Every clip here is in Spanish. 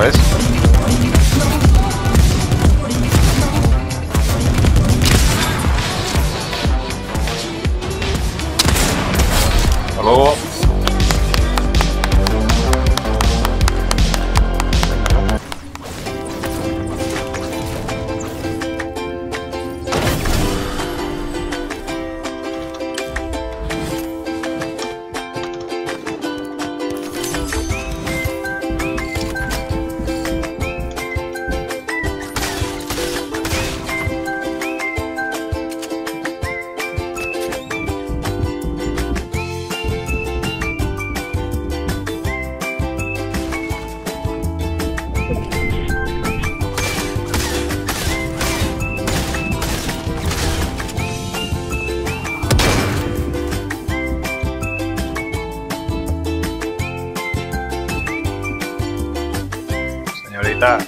¿sabes? Hasta luego.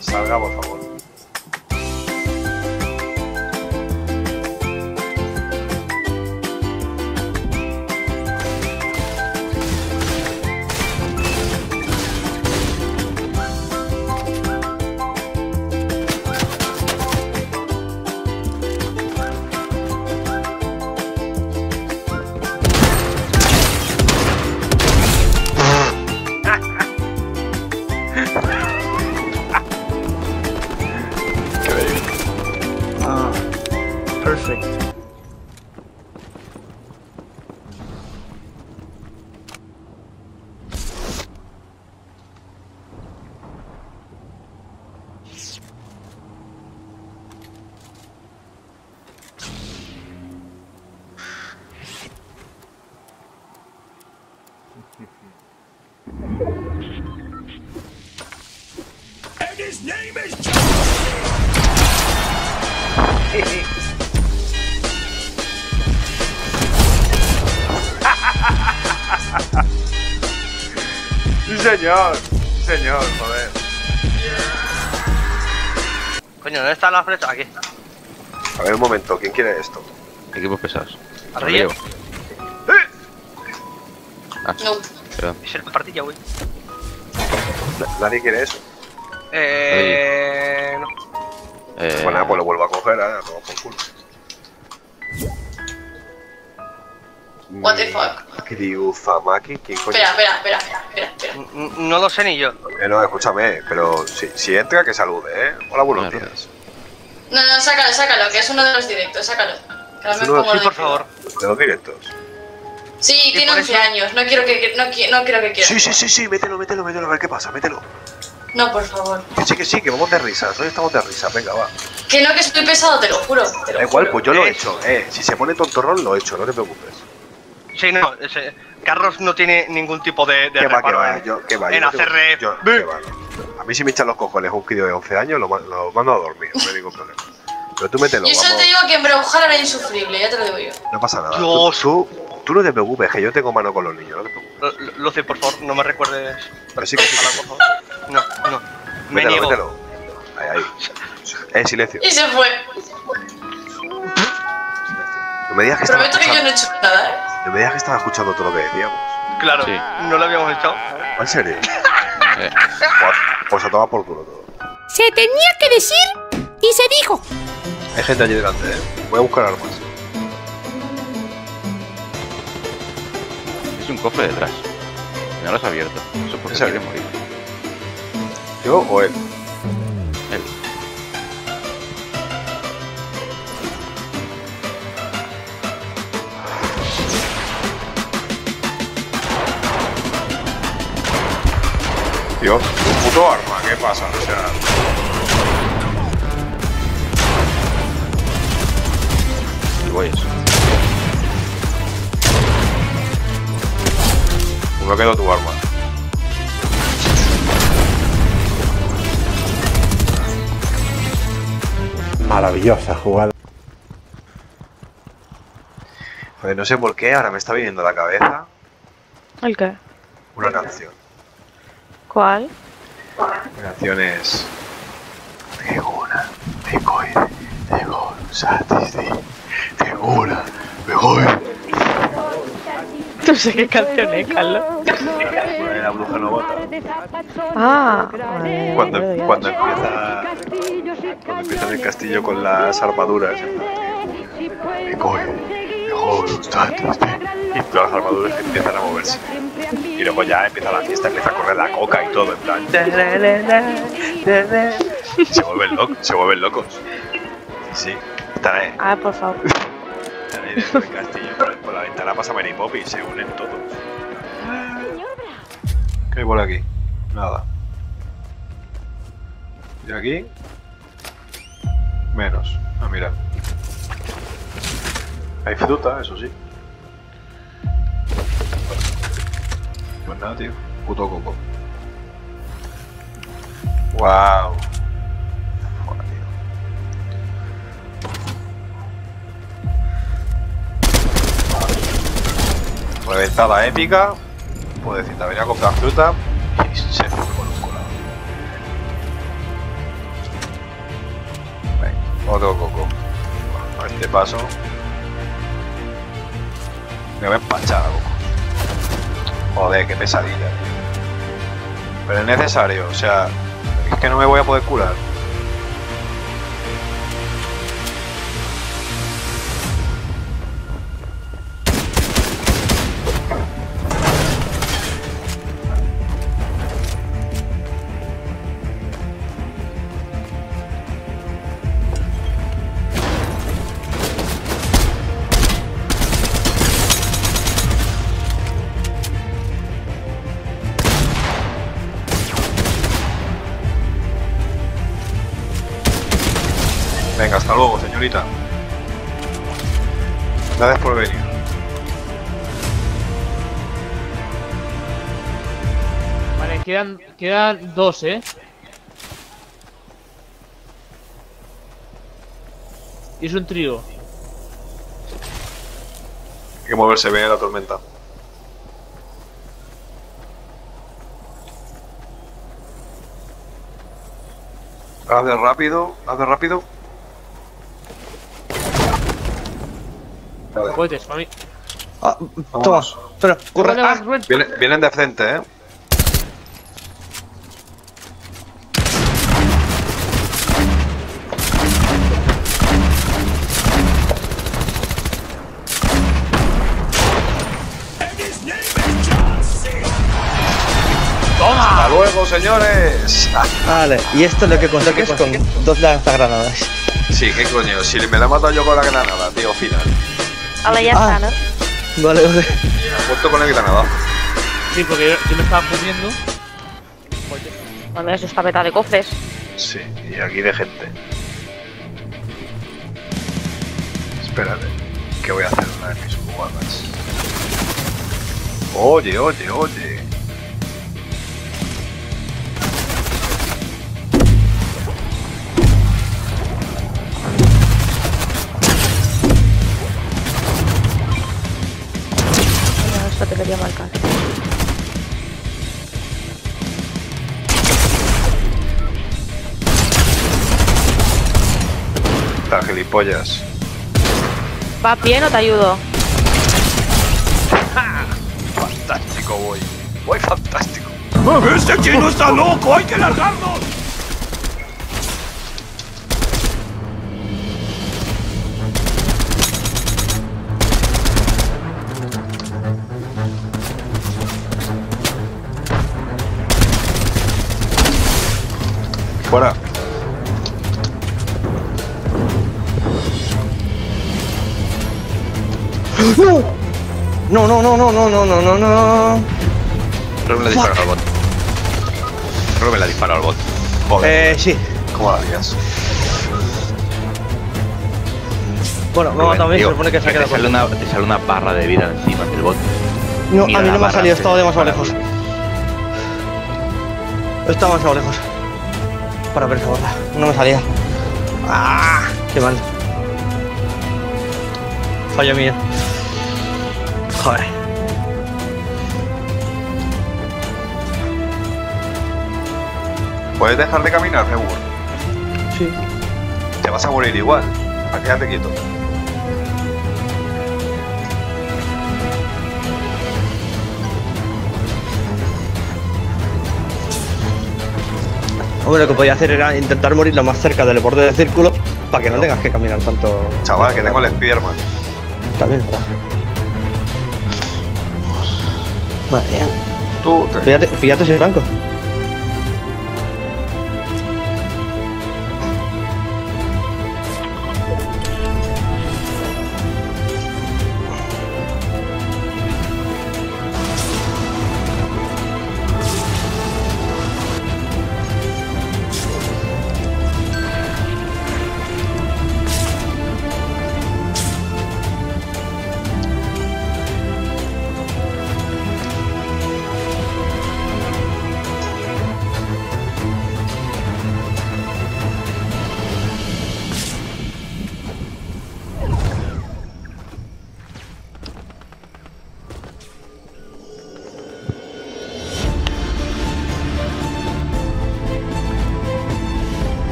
Salga, por favor. Perfect. And his name is John. Sí señor, joder. Coño, ¿dónde está la flecha? Aquí. A ver un momento, ¿quién quiere esto? Equipos pesados. Arriba. Ah, no. Perdón. Es el partilla, güey. ¿Nadie quiere eso? No. Bueno, pues lo vuelvo a coger, a tomar por culo. What the fuck? Kriuzamaki, ¿quién coño? Espera. No lo sé ni yo. No, escúchame, pero si entra, que salude, ¿eh? Hola, buenos días. No, sácalo, que es uno de los directos, sácalo. Sí, por favor. ¿De los directos? Sí, tiene 11 años, no quiero que quiera. Sí, mételo, a ver qué pasa, mételo. No, por favor. Que sí, vamos de risas, hoy estamos de risas, venga, va. Que no, que estoy pesado, te lo juro. Da igual, pues yo lo he hecho, si se pone tontorrón, lo he hecho, no te preocupes. Sí, no, Carlos no tiene ningún tipo de reparo en hacer a mí si me echan los cojones un crío de 11 años, lo mando a dormir, no hay ningún problema. Pero tú mételo. Yo solo te digo que embrujar era insufrible, ya te lo digo yo. No pasa nada. Tú no te preocupes, que yo tengo mano con los niños, no te preocupes. Lucy, por favor, no me recuerdes. Pero sí que sí. No. Me niego. Mételo. Ahí. Silencio. Y se fue. No me digas que prometo que yo no he hecho nada, No me digas que estaba escuchando todo lo que decíamos. Claro, sí. No lo habíamos echado. ¿En serio? Pues se toma por culo todo. Se tenía que decir y se dijo. Hay gente allí delante, Voy a buscar armas. Es un cofre detrás. No lo has abierto. Eso porque se quiere morir. ¿Yo o él? Él. Dios, un puto arma, ¿qué pasa? O sea... Y voy eso. ¿Cómo quedó tu arma? Maravillosa jugada. Joder, no sé por qué, ahora me está viniendo a la cabeza... ¿El qué? Una canción. ¿Cuál? La canción es... Teguna, Tecoid, Tegol, Satisdi, Teguna, Tecoid. No sé qué canción es, Carlos. la bruja novata. Ah, vale, cuando empieza el castillo con las armaduras. Me coño, y todas las armaduras empiezan a moverse. Y luego ya empieza la fiesta, empieza a correr la coca y todo, en plan. Se vuelven locos. Sí, están ahí. Ah, por favor. Están ahí dentro del castillo, por la ventana pasa Mary Poppins y se unen todos. ¿Qué hay por aquí? Nada. ¿Y aquí? Menos. Ah, mira. Hay fruta, eso sí. Pues nada, tío. Puto coco. Wow. Joder, tío. Reventada épica. Puedo decir, te venía a comprar fruta y se fue con un colado. Venga, otro coco. A este paso. Me voy a empachar a coco. Joder, qué pesadilla, tío. Pero es necesario, o sea, es que no me voy a poder curar. Venga, hasta luego, señorita. Gracias por venir. Vale, quedan dos, ¿eh? Y es un trío. Hay que moverse bien en la tormenta. Haz de rápido. Vale. Cohetes, mami. Ah, todos. Pero, corre. Ah, vienen de frente, eh. ¡Toma! ¡Hasta luego, señores! Vale, y esto es lo que consigues con dos lanzagranadas. Sí, qué coño, si me la he matado yo con la granada, tío, final. Ahora ya está, ¿no? Vale. Apuesto con el granada. Sí, porque yo me estaba poniendo. Bueno, eso está petado de cofres. Sí, y aquí de gente. Espérate, que voy a hacer una de mis jugadas. Oye. Te quería marcar. Está gilipollas. ¿Va a pie, no te ayudo? ¡Ja! Fantástico, voy fantástico. ¡Este chino está loco! ¡Hay que largarnos! Fuera. No. Rubén la disparo al bot. Joder. Sí. ¿Cómo la harías? Bueno, no, también se supone que se ha quedado por ahí. Te sale una barra de vida encima del bot. No, mira, a mí no me ha salido, estaba demasiado lejos. Estaba demasiado lejos. Para ver esa bola, no me salía. ¡Ah! ¡Qué mal! Fallo mío. Joder. ¿Puedes dejar de caminar, Reward? Sí. Te vas a morir igual. Quédate quieto. Hombre, lo que podía hacer era intentar morir lo más cerca del borde del círculo para que no tengas que caminar tanto. Chaval, que tengo el Spiderman. También, ¿verdad? Madre mía. Tú te... Fíjate si es blanco.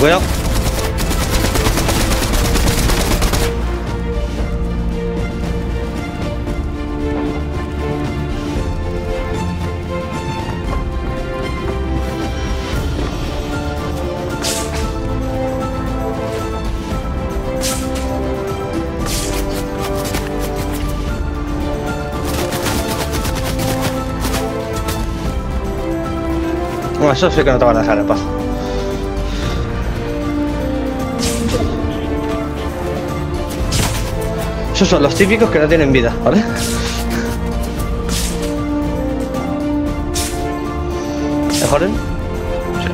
Cuidado. Bueno, eso sí que no te van a dejar en paz. Esos son los típicos que no tienen vida, ¿vale? ¿Mejoren? Sí.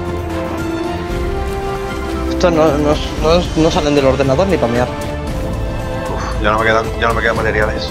Estos no salen del ordenador ni para mear. Uf, ya no me quedan materiales.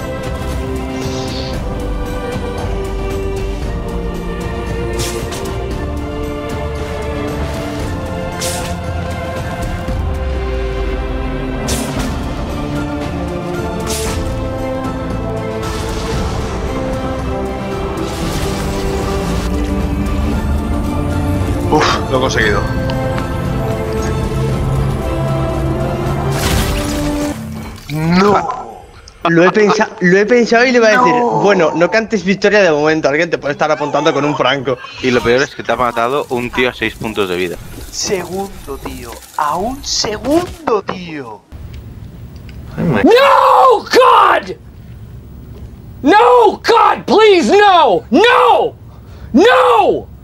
Lo he conseguido. ¡No! Lo he pensado y le iba a decir, bueno, no cantes victoria de momento, alguien te puede estar apuntando con un franco. Y lo peor es que te ha matado un tío a 6 puntos de vida. Segundo, tío. A un segundo, tío. ¡No, God! ¡No, God, please, no! ¡No! ¡No!